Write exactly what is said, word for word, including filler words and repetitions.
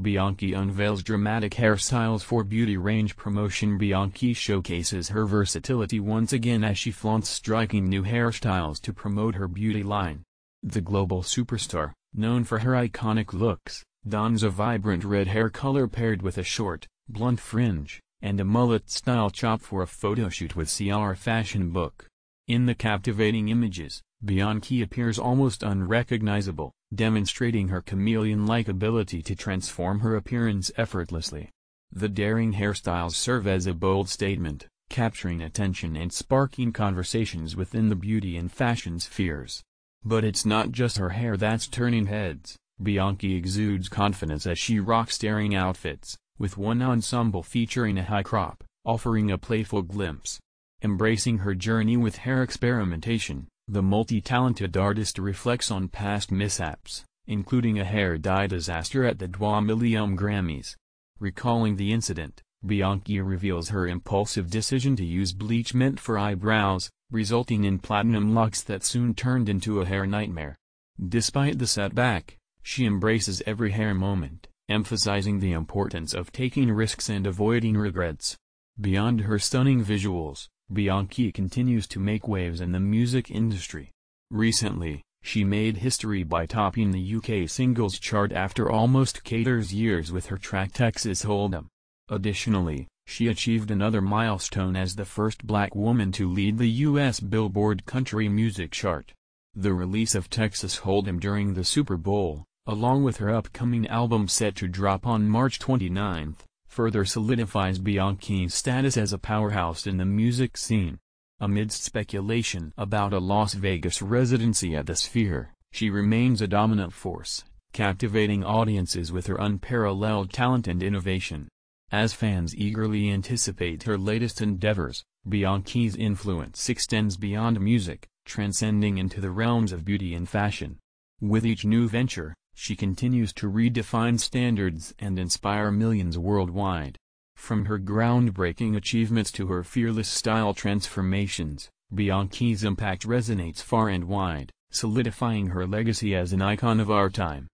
Bianchi unveils dramatic hairstyles for beauty range promotion. Bianchi showcases her versatility once again as she flaunts striking new hairstyles to promote her beauty line. The global superstar, known for her iconic looks, dons a vibrant red hair color paired with a short, blunt fringe, and a mullet-style chop for a photoshoot with C R Fashion Book. In the captivating images, Bianchi appears almost unrecognizable, demonstrating her chameleon-like ability to transform her appearance effortlessly. The daring hairstyles serve as a bold statement, capturing attention and sparking conversations within the beauty and fashion spheres. But it's not just her hair that's turning heads. Bianchi exudes confidence as she rocks daring outfits, with one ensemble featuring a high crop, offering a playful glimpse. Embracing her journey with hair experimentation, the multi-talented artist reflects on past mishaps, including a hair dye disaster at the Deux Millions Grammys. Recalling the incident, Bianchi reveals her impulsive decision to use bleach meant for eyebrows, resulting in platinum locks that soon turned into a hair nightmare. Despite the setback, she embraces every hair moment, emphasizing the importance of taking risks and avoiding regrets. Beyond her stunning visuals, Bianchi continues to make waves in the music industry. Recently, she made history by topping the U K singles chart after almost Cater's years with her track Texas Hold'em. Additionally, she achieved another milestone as the first black woman to lead the U S Billboard country music chart. The release of Texas Hold'em during the Super Bowl, along with her upcoming album set to drop on March twenty-ninth, further solidifies Bianchi's status as a powerhouse in the music scene. Amidst speculation about a Las Vegas residency at the Sphere, she remains a dominant force, captivating audiences with her unparalleled talent and innovation. As fans eagerly anticipate her latest endeavors, Bianchi's influence extends beyond music, transcending into the realms of beauty and fashion. With each new venture, she continues to redefine standards and inspire millions worldwide. From her groundbreaking achievements to her fearless style transformations, Bianchi's impact resonates far and wide, solidifying her legacy as an icon of our time.